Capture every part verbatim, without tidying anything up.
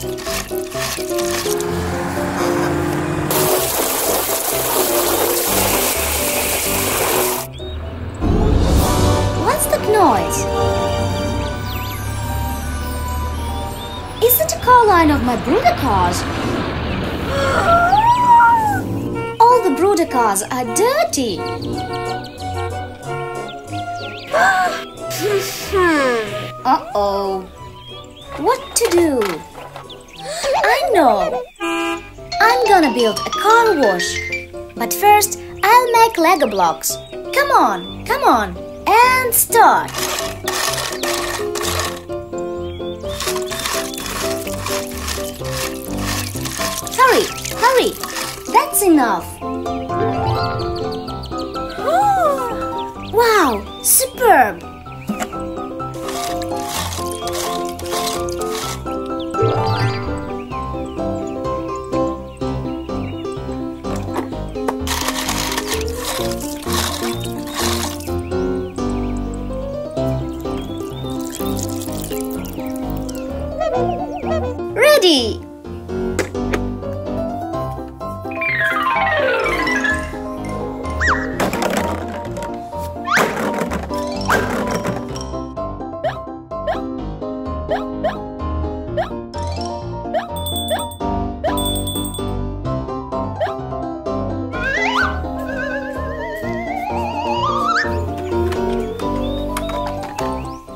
What's that noise? Is it a car line of my Bruder cars? All the Bruder cars are dirty. Uh-oh. What to do? I know. I'm gonna build a car wash. But first, I'll make Lego blocks. Come on, come on, and start. Hurry, hurry. That's enough. Wow, superb. Ready!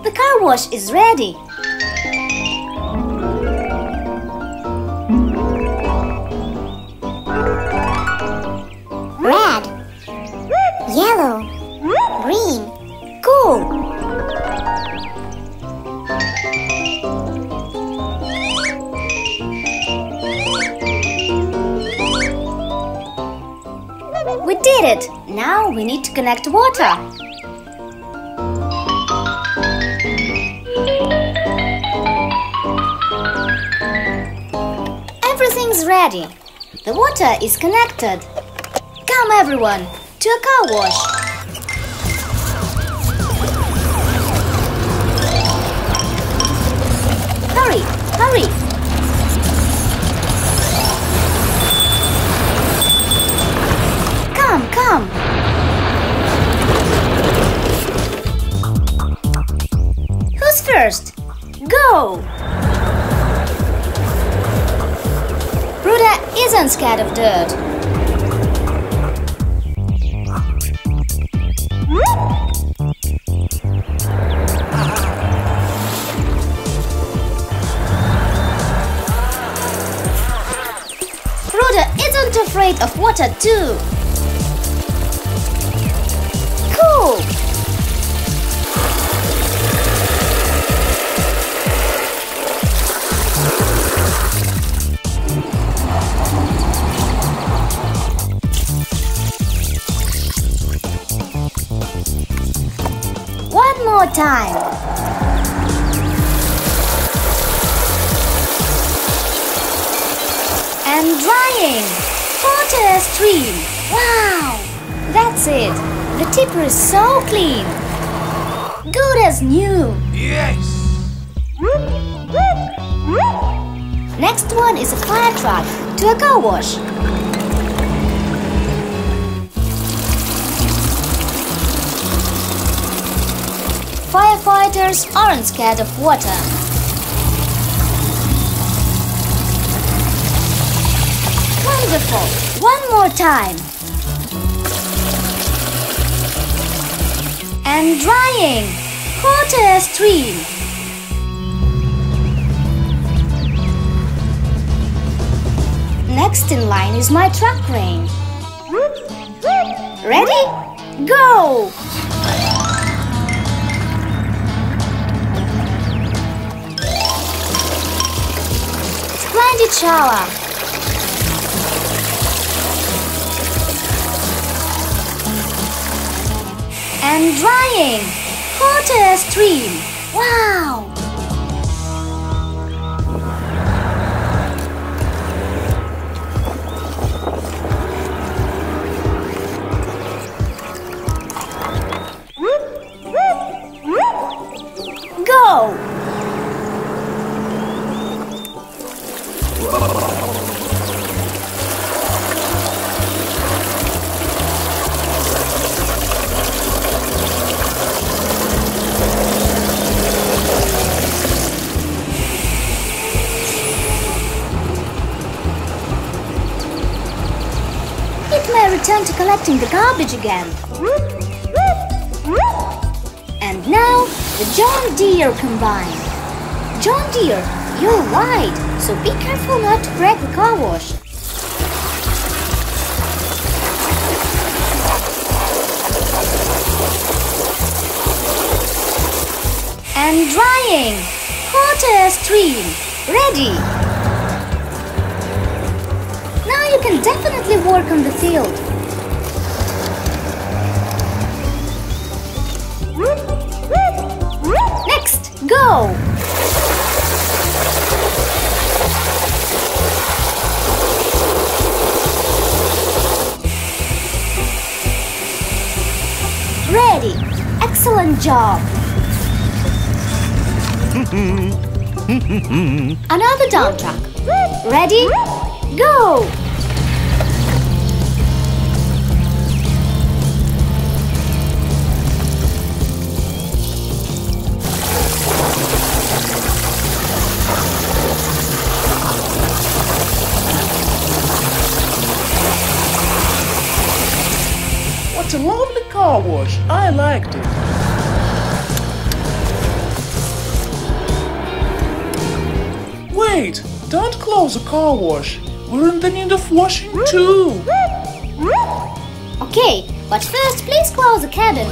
The car wash is ready. We did it! Now we need to connect water. Everything's ready. The water is connected. Come everyone, to a car wash. Hurry, hurry! Come! Who's first? Go! Bruder isn't scared of dirt. Bruder isn't afraid of water too. One more time. And drying. Water stream. Wow! That's it. The tipper is so clean! Good as new! Yes! Next one is a fire truck to a car wash. Firefighters aren't scared of water. Wonderful! One more time! And drying. Quarter stream. Next in line is my truck crane. Ready? Go! Splendid shower. And drying. Water stream. Wow! Go! returned to collecting the garbage again. And now, the John Deere combine. John Deere, you're wide, so be careful not to break the car wash. And drying! Hot air stream! Ready! Now you can definitely work on the field. Next, go! Ready! Excellent job! Another dump truck. Ready? Go! What a lovely car wash. I liked it. Wait! Don't close the car wash! We're in the need of washing too! Okay, but first please close the cabin!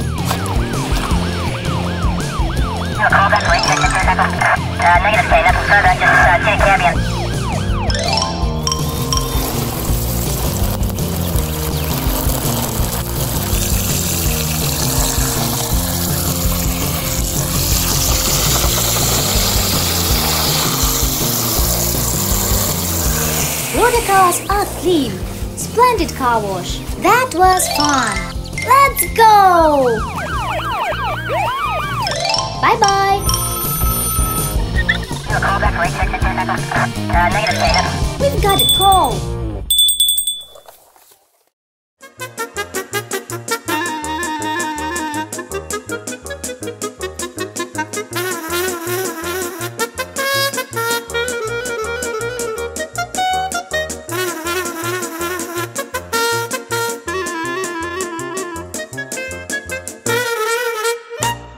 Bruder cars are clean. Splendid car wash. That was fun. Let's go! Bye-bye. We've got a call.